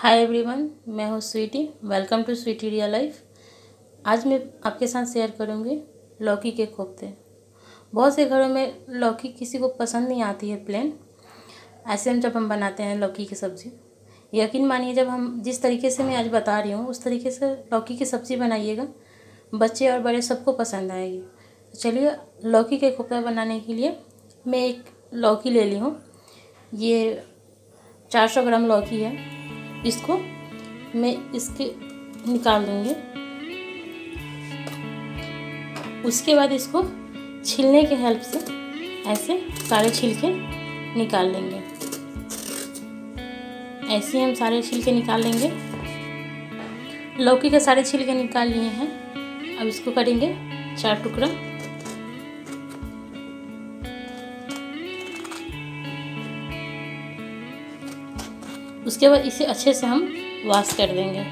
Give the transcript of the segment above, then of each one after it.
हाय everyone, मैं हूँ Sweety. Welcome to Sweety real life. आज मैं आपके साथ शेयर करूँगी लौकी के कोफ्ते। बहुत से घरों में लौकी किसी को पसंद नहीं आती है प्लेन। ऐसे हम जब हम बनाते हैं लौकी की सब्ज़ी, यकीन मानिए जब हम जिस तरीके से मैं आज बता रही हूँ उस तरीके से लौकी की सब्ज़ी बनाइएगा, बच्चे और बड़े सबको पसंद आएगी। चलिए लौकी के कोफ्ता बनाने के लिए मैं एक लौकी ले ली हूँ। ये 400 ग्राम लौकी है। इसको मैं इसके निकाल दूँगी। उसके बाद इसको छिलने के हेल्प से ऐसे सारे छिलके निकाल लेंगे। ऐसे हम सारे छिलके निकाल लेंगे। लौकी के सारे छिलके निकाल लिए हैं। अब इसको करेंगे 4 टुकड़ा। उसके बाद इसे अच्छे से हम वॉश कर देंगे।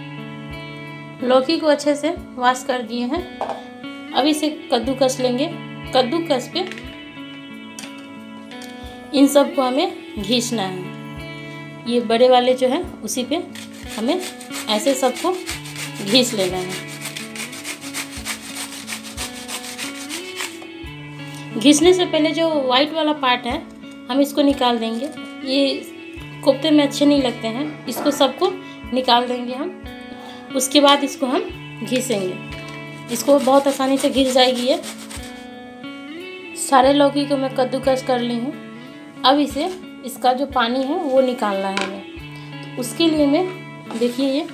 लौकी को अच्छे से वॉश कर दिए हैं। अब इसे कद्दूकस लेंगे। कद्दूकस पे इन सब को हमें घिसना है। ये बड़े वाले जो है उसी पे हमें ऐसे सबको घिस लेना है। घिसने से पहले जो वाइट वाला पार्ट है हम इसको निकाल देंगे। ये कोफ्ते में अच्छे नहीं लगते हैं। इसको सबको निकाल देंगे हम। उसके बाद इसको हम घिसेंगे। इसको बहुत आसानी से घिस जाएगी ये। सारे लौकी को मैं कद्दूकस कर ली हूँ। अब इसे इसका जो पानी है वो निकालना है हमें। तो उसके लिए मैं देखिए ये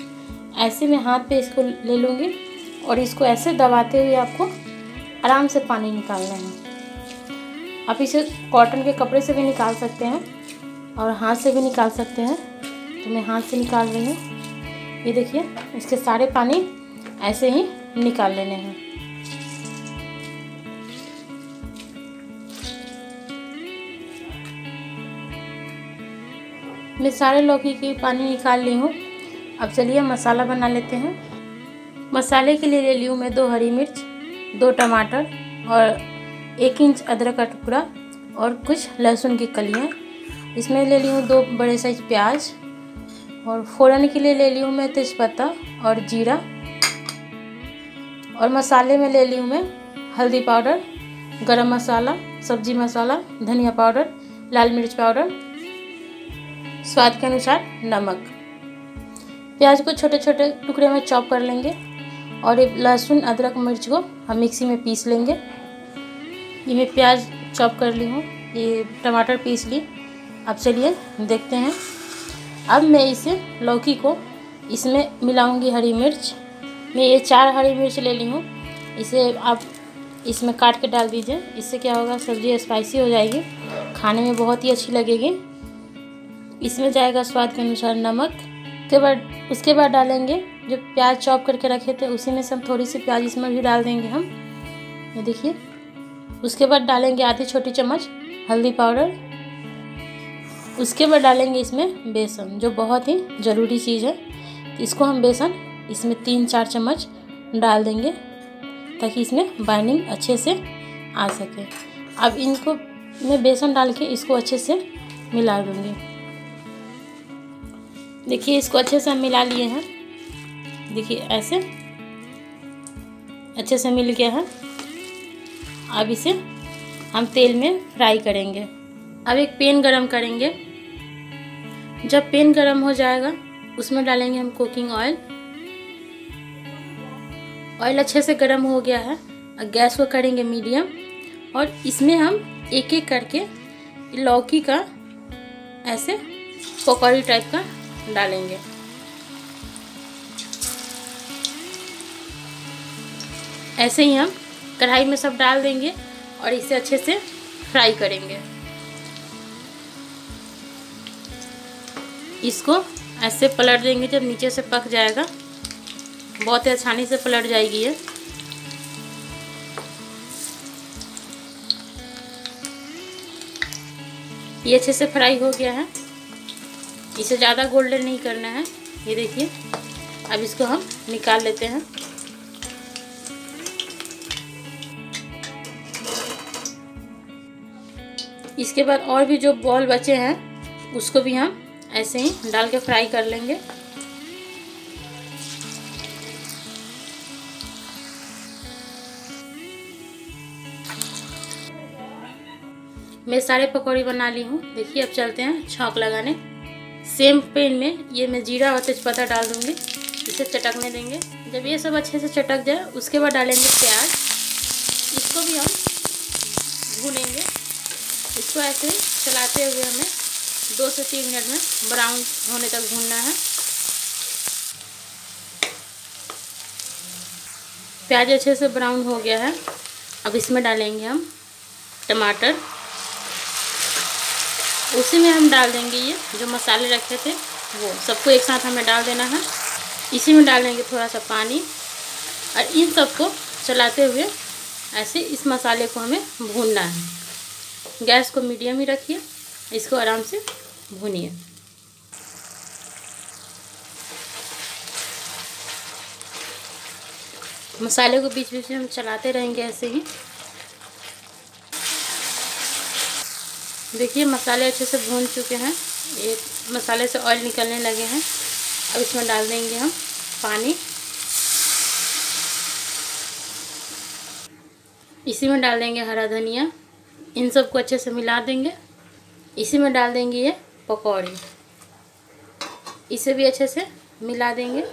ऐसे मैं हाथ पे इसको ले लूँगी और इसको ऐसे दबाते हुए आपको आराम से पानी निकालना है। आप इसे कॉटन के कपड़े से भी निकाल सकते हैं और हाथ से भी निकाल सकते हैं। तो मैं हाथ से निकाल रही हूँ। ये देखिए इसके सारे पानी ऐसे ही निकाल लेने हैं। मैं सारे लौकी के पानी निकाल ली हूँ। अब चलिए मसाला बना लेते हैं। मसाले के लिए ले ली हूँ मैं 2 हरी मिर्च, 2 टमाटर और 1 इंच अदरक का टुकड़ा और कुछ लहसुन की कलियाँ। इसमें ले ली हूँ 2 बड़े साइज प्याज और फ़ोरन के लिए ले ली हूँ मैं तेजपत्ता और जीरा। और मसाले में ले ली हूँ मैं हल्दी पाउडर, गरम मसाला, सब्जी मसाला, धनिया पाउडर, लाल मिर्च पाउडर, स्वाद के अनुसार नमक। प्याज को छोटे छोटे टुकड़े में चॉप कर लेंगे और लहसुन अदरक मिर्च को हम मिक्सी में पीस लेंगे। ये मैं प्याज चॉप कर ली हूँ। ये टमाटर पीस ली। अब चलिए देखते हैं। अब मैं इसे लौकी को इसमें मिलाऊंगी। हरी मिर्च मैं ये 4 हरी मिर्च ले ली हूँ। इसे आप इसमें काट के डाल दीजिए। इससे क्या होगा, सब्ज़ी स्पाइसी हो जाएगी, खाने में बहुत ही अच्छी लगेगी। इसमें जाएगा स्वाद के अनुसार नमक। उसके बाद डालेंगे जो प्याज चॉप करके रखे थे उसी में से हम थोड़ी सी प्याज इसमें भी डाल देंगे हम। ये देखिए। उसके बाद डालेंगे आधी छोटी चम्मच हल्दी पाउडर। उसके बाद डालेंगे इसमें बेसन, जो बहुत ही ज़रूरी चीज़ है। इसको हम बेसन इसमें 3-4 चम्मच डाल देंगे ताकि इसमें बाइंडिंग अच्छे से आ सके। अब इनको मैं बेसन डाल के इसको अच्छे से मिला दूँगी। देखिए इसको अच्छे से हम मिला लिए हैं। देखिए ऐसे अच्छे से मिल गया है। अब इसे हम तेल में फ्राई करेंगे। अब एक पैन गरम करेंगे। जब पैन गरम हो जाएगा उसमें डालेंगे हम कुकिंग ऑयल। ऑयल अच्छे से गरम हो गया है। गैस को करेंगे मीडियम और इसमें हम एक एक करके लौकी का ऐसे पकौड़ी टाइप का डालेंगे। ऐसे ही हम कढ़ाई में सब डाल देंगे और इसे अच्छे से फ्राई करेंगे। इसको ऐसे पलट देंगे। जब नीचे से पक जाएगा बहुत ही आसानी से पलट जाएगी ये। अच्छे से फ्राई हो गया है। इसे ज़्यादा गोल्डन नहीं करना है। ये देखिए। अब इसको हम निकाल लेते हैं। इसके बाद और भी जो बॉल बचे हैं उसको भी हम ऐसे ही डाल के फ्राई कर लेंगे। मैं सारे पकौड़ी बना ली हूँ। देखिए अब चलते हैं छौंक लगाने। सेम पैन में ये मैं जीरा और तेजपत्ता डाल दूँगी, इसे चटकने देंगे। जब ये सब अच्छे से चटक जाए उसके बाद डालेंगे प्याज, इसको भी हम भूनेंगे। इसको ऐसे चलाते हुए हमें 2 से 3 मिनट में ब्राउन होने तक भूनना है। प्याज अच्छे से ब्राउन हो गया है। अब इसमें डालेंगे हम टमाटर, उसी में हम डाल देंगे ये जो मसाले रखे थे वो सबको एक साथ हमें डाल देना है। इसी में डाल देंगे थोड़ा सा पानी और इन सबको चलाते हुए ऐसे इस मसाले को हमें भूनना है। गैस को मीडियम ही रखिए, इसको आराम से भूनिए। मसाले को बीच बीच में हम चलाते रहेंगे ऐसे ही। देखिए मसाले अच्छे से भून चुके हैं, ये मसाले से ऑयल निकलने लगे हैं। अब इसमें डाल देंगे हम पानी, इसी में डाल देंगे हरा धनिया, इन सब को अच्छे से मिला देंगे। इसी में डाल देंगे ये पकौड़ी, इसे भी अच्छे से मिला देंगे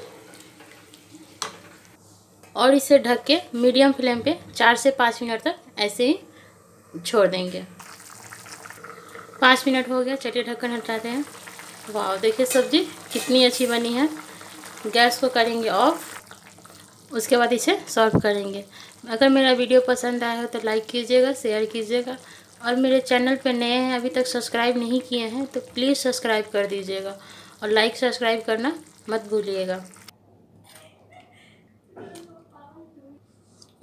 और इसे ढक के मीडियम फ्लेम पे 4 से 5 मिनट तक ऐसे ही छोड़ देंगे। 5 मिनट हो गया, चलिए ढक्कन हटाते हैं। वाह, देखिए सब्जी कितनी अच्छी बनी है। गैस को करेंगे ऑफ, उसके बाद इसे सर्व करेंगे। अगर मेरा वीडियो पसंद आया हो तो लाइक कीजिएगा, शेयर कीजिएगा और मेरे चैनल पे नए हैं अभी तक सब्सक्राइब नहीं किए हैं तो प्लीज़ सब्सक्राइब कर दीजिएगा और लाइक सब्सक्राइब करना मत भूलिएगा।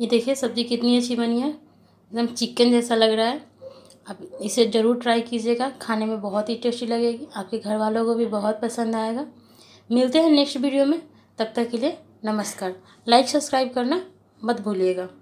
ये देखिए सब्ज़ी कितनी अच्छी बनी है, एकदम चिकन जैसा लग रहा है। आप इसे ज़रूर ट्राई कीजिएगा, खाने में बहुत ही टेस्टी लगेगी, आपके घर वालों को भी बहुत पसंद आएगा। मिलते हैं नेक्स्ट वीडियो में, तब तक के लिए नमस्कार। लाइक सब्सक्राइब करना मत भूलिएगा।